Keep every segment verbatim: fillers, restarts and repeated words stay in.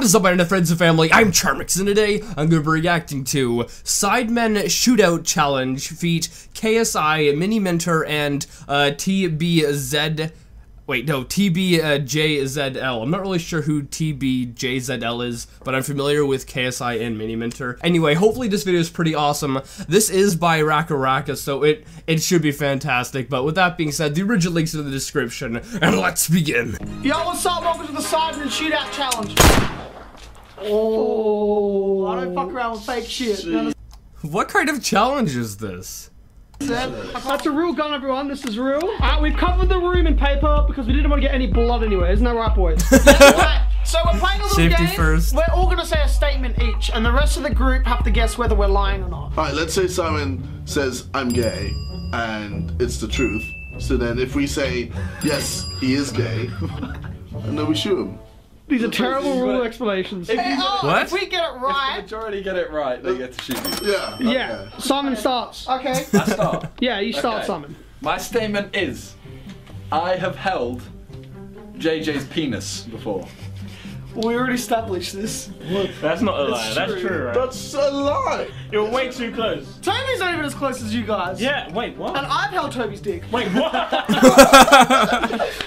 What is up, my friends and family? I'm Charmix, and today I'm going to be reacting to Sidemen Shootout Challenge feat K S I, MiniMinter, and uh, T B Z. Wait, no, T B J Z L. I'm not really sure who T B J Z L is, but I'm familiar with K S I and MiniMinter. Anyway, hopefully this video is pretty awesome. This is by RackaRacka, so it, it should be fantastic. But with that being said, the original link's in the description, and let's begin. Yo, what's up? Welcome to the Sidemen Shootout Challenge. Oh, I don't fuck around with fake shit. No, what kind of challenge is this? That's a real gun, everyone. This is real. Alright, we've covered the room in paper because we didn't want to get any blood anywhere. Isn't that right, boys? Right. So we're playing a little Safety game. First. We're all going to say a statement each, and the rest of the group have to guess whether we're lying or not. Alright, let's say Simon says, I'm gay, and it's the truth. So then if we say, yes, he is gay, and then we shoot him. These are terrible rule what? explanations. Hey, oh, what? If we get it right. If the majority get it right, they get to shoot you. Yeah. Okay. Yeah. Simon starts. Okay. I start. Yeah, you start, okay. Simon. My statement is, I have held J J's penis before. We already established this. Look, that's not a lie. That's true. true right? That's a lie. You're way too close. Toby's not even as close as you guys. Yeah. Wait. What? And I've held Toby's dick. Wait. What?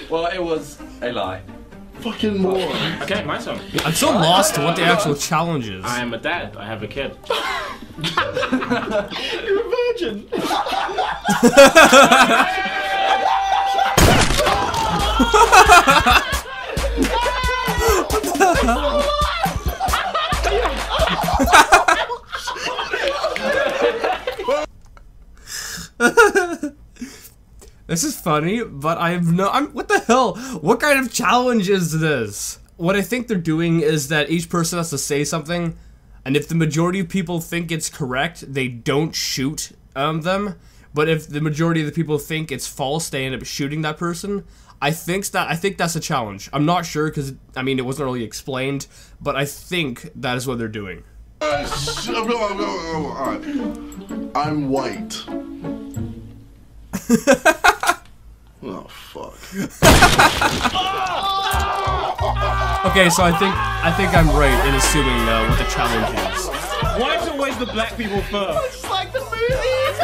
Well, it was a lie. Fucking more. Okay, my son. I'm so lost to what the actual challenge is. I am a dad. I have a kid. You're a virgin. This is funny, but I have no- I'm- what the hell? What kind of challenge is this? What I think they're doing is that each person has to say something, and if the majority of people think it's correct, they don't shoot um, them, but if the majority of the people think it's false, they end up shooting that person. I think that- I think that's a challenge. I'm not sure, because, I mean, it wasn't really explained, but I think that is what they're doing. I'm white. Oh fuck. Okay, so I think I think I'm right in assuming uh, what the challenge is. Why is it always the black people first? Looks like the movies.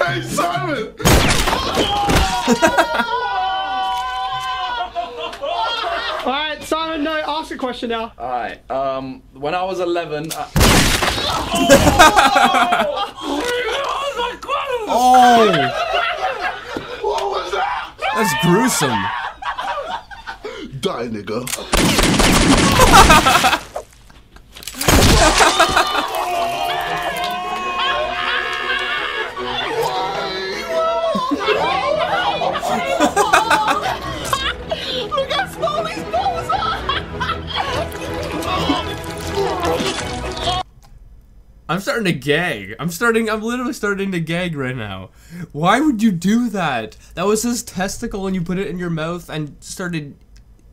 Hey Simon. All right, Simon, no, ask a question now. All right. Um, when I was eleven. I Oh! Oh! What was that? That's gruesome. Die, nigga. Look how small these balls are. I'm starting to gag. I'm starting- I'm literally starting to gag right now. Why would you do that? That was his testicle and you put it in your mouth and started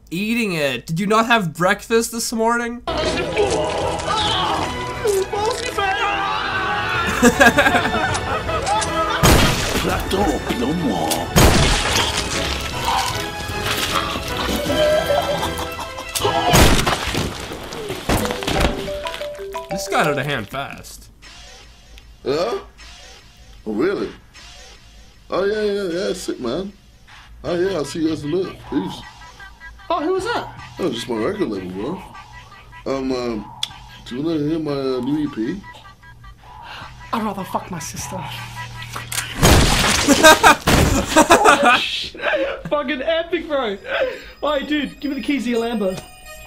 eating it. Did you not have breakfast this morning? That door open no more. This got out of hand fast. Yeah? Oh, really? Oh, yeah, yeah, yeah, sick, man. Oh, yeah, I see you guys in a minute. Peace. Oh, who was that? Oh, just my record label, bro. Um, um, do you want to hear my uh, new E P? I'd rather fuck my sister. Oh, shit. Fucking epic, bro. Hey, dude, give me the keys to your Lambo.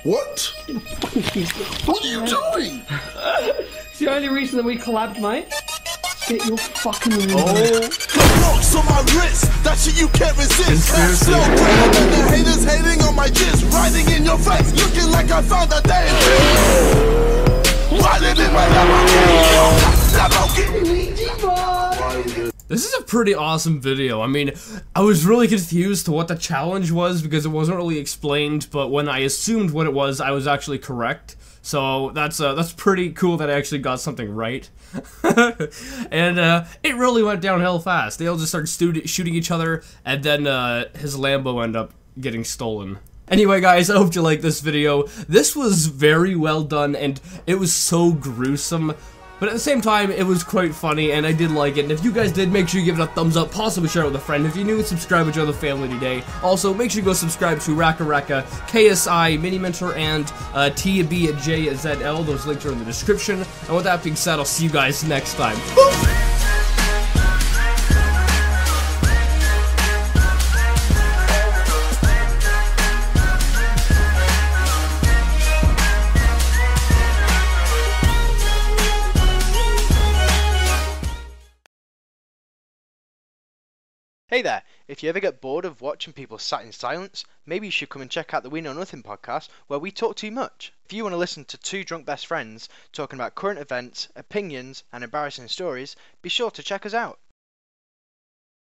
What? What are you doing? It's the only reason that we collabed, mate. Get your fucking room. Oh. The rocks on my wrist, that shit you can't resist. Slow down and the haters hating on my jizz. Riding in your face, looking like I found a day. Riding in my Lamborghini. Lamborghini. This is a pretty awesome video. I mean, I was really confused to what the challenge was because it wasn't really explained, but when I assumed what it was, I was actually correct. So that's uh, that's pretty cool that I actually got something right. And uh, it really went downhill fast. They all just started stu shooting each other, and then uh, his Lambo ended up getting stolen. Anyway, guys, I hope you liked this video. This was very well done, and it was so gruesome. But at the same time, it was quite funny, and I did like it. And if you guys did, make sure you give it a thumbs up, possibly share it with a friend. If you're new, subscribe to join the family today. Also, make sure you go subscribe to RackaRacka, K S I, MiniMinter, and uh, T B J Z L. Those links are in the description. And with that being said, I'll see you guys next time. Boop! Hey there, if you ever get bored of watching people sat in silence, maybe you should come and check out the We Know Nothing podcast, where we talk too much. If you want to listen to two drunk best friends talking about current events, opinions and embarrassing stories, be sure to check us out.